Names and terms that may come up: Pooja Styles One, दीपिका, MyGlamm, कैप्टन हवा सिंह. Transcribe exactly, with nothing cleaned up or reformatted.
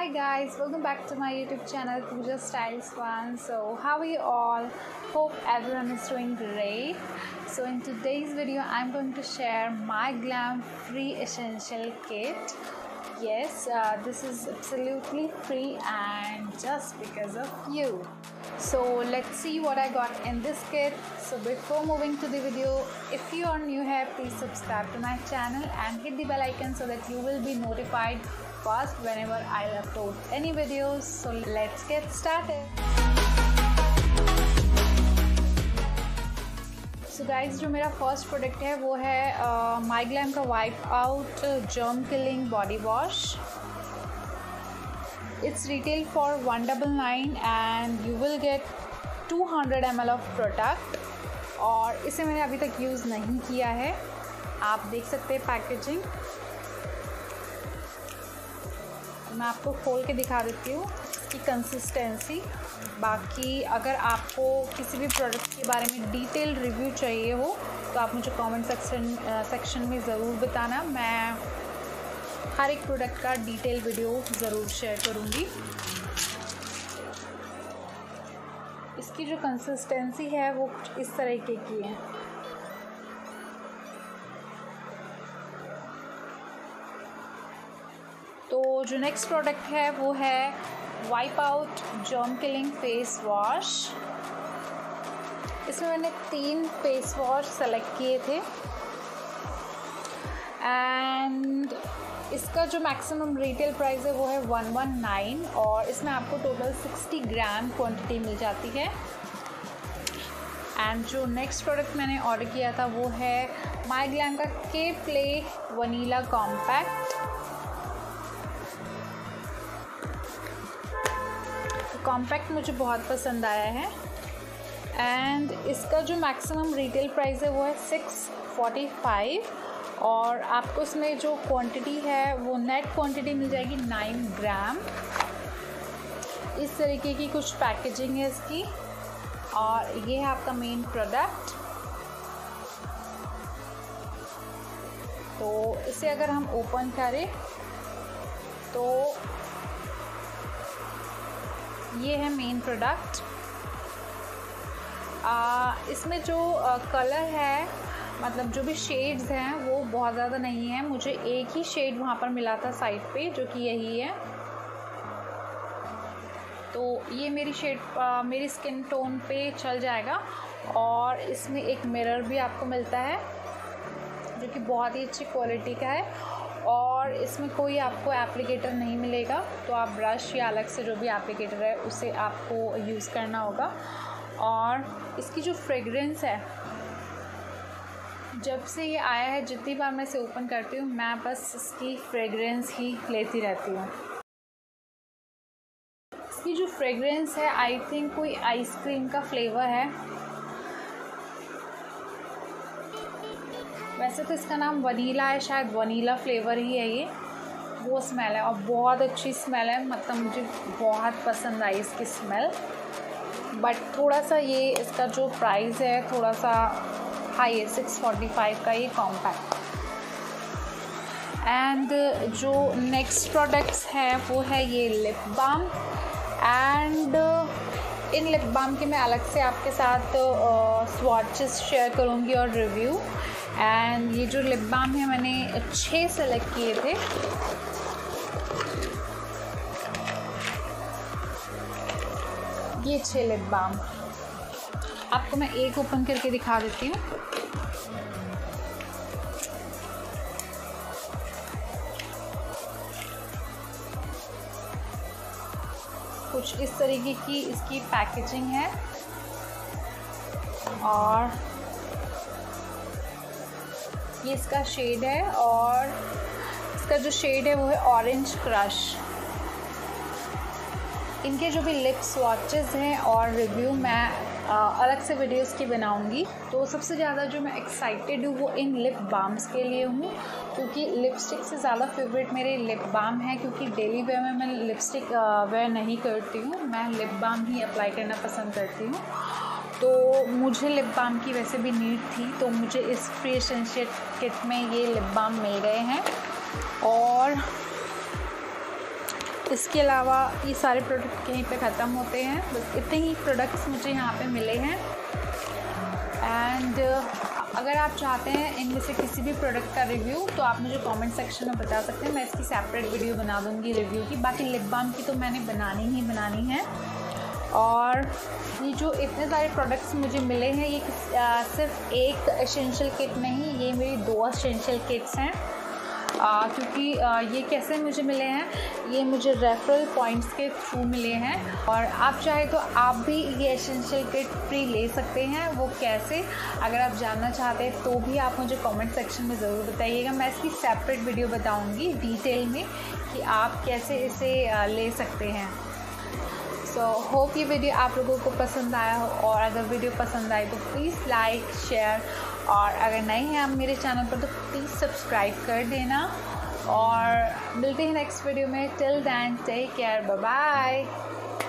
Hi guys, welcome back to my YouTube channel Pooja Styles One. So how are you all? Hope everyone is doing great. So in today's video I'm going to share MyGlamm free essential kit. Yes, uh, this is absolutely free and just because of you. So let's see what I got in this kit. So before moving to the video, if you are new here, please subscribe to my channel and hit the bell icon so that you will be notified first whenever I upload any videos. So let's get started. So guys, जो मेरा first product है वो है MyGlamm का wipe out germ killing body wash. It's retail for one double nine and you will get two hundred M L of product. और इसे मैंने अभी तक यूज़ नहीं किया है. आप देख सकते हैं पैकेजिंग. मैं आपको खोल के दिखा देती हूँ इसकी कंसिस्टेंसी. बाकी अगर आपको किसी भी प्रोडक्ट के बारे में डिटेल रिव्यू चाहिए हो तो आप मुझे कमेंट सेक्शन सेक्शन में ज़रूर बताना. मैं हर एक प्रोडक्ट का डिटेल वीडियो ज़रूर शेयर करूँगी. इसकी जो कंसिस्टेंसी है वो कुछ इस तरह के की है. तो जो नेक्स्ट प्रोडक्ट है वो है wipe out germ killing face wash. इसमें मैंने तीन फेस वॉश सेलेक्ट किए थे एंड इसका जो मैक्सिमम रिटेल प्राइस है वो है वन वन नाइन. और इसमें आपको टोटल सिक्सटी ग्राम क्वांटिटी मिल जाती है. एंड जो नेक्स्ट प्रोडक्ट मैंने ऑर्डर किया था वो है MyGlamm का के प्ले वनीला कॉम्पैक्ट. कॉम्पैक्ट मुझे बहुत पसंद आया है एंड इसका जो मैक्सिमम रिटेल प्राइस है वो है सिक्स फोर्टी फाइव. और आपको इसमें जो क्वांटिटी है वो नेट क्वांटिटी मिल जाएगी नाइन ग्राम. इस तरीके की कुछ पैकेजिंग है इसकी. और ये है आपका मेन प्रोडक्ट. तो इसे अगर हम ओपन करें तो ये है मेन प्रोडक्ट. इसमें जो कलर है, मतलब जो भी शेड्स हैं वो बहुत ज़्यादा नहीं है. मुझे एक ही शेड वहाँ पर मिला था साइड पे जो कि यही है. तो ये मेरी शेड आ, मेरी स्किन टोन पे चल जाएगा. और इसमें एक मिरर भी आपको मिलता है जो कि बहुत ही अच्छी क्वालिटी का है. और इसमें कोई आपको एप्लीकेटर नहीं मिलेगा. तो आप ब्रश या अलग से जो भी एप्लीकेटर है उसे आपको यूज़ करना होगा. और इसकी जो फ्रेगरेंस है, जब से ये आया है जितनी बार मैं इसे ओपन करती हूँ मैं बस इसकी फ्रेगरेंस ही लेती रहती हूँ. इसकी जो फ्रेगरेंस है, आई थिंक कोई आइसक्रीम का फ्लेवर है. वैसे तो इसका नाम वनीला है, शायद वनीला फ्लेवर ही है ये, वो स्मेल है. और बहुत अच्छी स्मेल है, मतलब मुझे बहुत पसंद आई इसकी स्मेल. बट थोड़ा सा ये इसका जो प्राइस है थोड़ा सा हाई है, सिक्स फोर्टी फाइव का ये कॉम्पैक्ट. एंड जो नेक्स्ट प्रोडक्ट्स है वो है ये लिप बाम. एंड इन लिप बाम के मैं अलग से आपके साथ स्वाचेस शेयर करूँगी और रिव्यू. एंड ये जो लिप बाम है मैंने छः सेलेक्ट किए थे. ये छः लिप बाम आपको मैं एक ओपन करके दिखा देती हूँ. कुछ इस तरीके की इसकी पैकेजिंग है. और ये इसका शेड है और इसका जो शेड है वो है ऑरेंज क्रश. इनके जो भी लिप स्वॉचेस हैं और रिव्यू मैं आ, अलग से वीडियोस की बनाऊंगी. तो सबसे ज़्यादा जो मैं एक्साइटेड हूँ वो इन लिप बाम्स के लिए हूँ, क्योंकि लिपस्टिक से ज़्यादा फेवरेट मेरे लिप बाम है. क्योंकि डेली वेयर में मैं लिपस्टिक वेयर नहीं करती हूँ, मैं लिप बाम ही अप्लाई करना पसंद करती हूँ. तो मुझे लिप बाम की वैसे भी नीड थी, तो मुझे इस फ्री एसेंशियल किट में ये लिप बाम मिल गए हैं. और इसके अलावा ये सारे प्रोडक्ट यहीं पे ख़त्म होते हैं। बस इतने ही प्रोडक्ट्स मुझे यहाँ पे मिले हैं। एंड अगर आप चाहते हैं इनमें से किसी भी प्रोडक्ट का रिव्यू तो आप मुझे कमेंट सेक्शन में बता सकते हैं, मैं इसकी सेपरेट वीडियो बना दूँगी रिव्यू की। बाकी लिप बाम की तो मैंने बनानी ही बनानी है। और ये जो इतने सारे प्रोडक्ट्स मुझे मिले हैं ये आ, सिर्फ एक एसेंशियल किट नहीं, ये मेरी दो एसेंशियल किट्स हैं, क्योंकि ये कैसे मुझे मिले हैं, ये मुझे रेफरल पॉइंट्स के थ्रू मिले हैं। और आप चाहे तो आप भी ये एसेंशियल किट फ्री ले सकते हैं। वो कैसे, अगर आप जानना चाहते हैं तो भी आप मुझे कमेंट सेक्शन में ज़रूर बताइएगा, मैं इसकी सेपरेट वीडियो बताऊंगी डिटेल में कि आप कैसे इसे ले सकते हैं। सो होप ये वीडियो आप लोगों को पसंद आया हो, और अगर वीडियो पसंद आए तो प्लीज़ लाइक शेयर, और अगर नए हैं आप मेरे चैनल पर तो प्लीज़ सब्सक्राइब कर देना। और मिलते हैं नेक्स्ट वीडियो में। Till then take care, bye bye.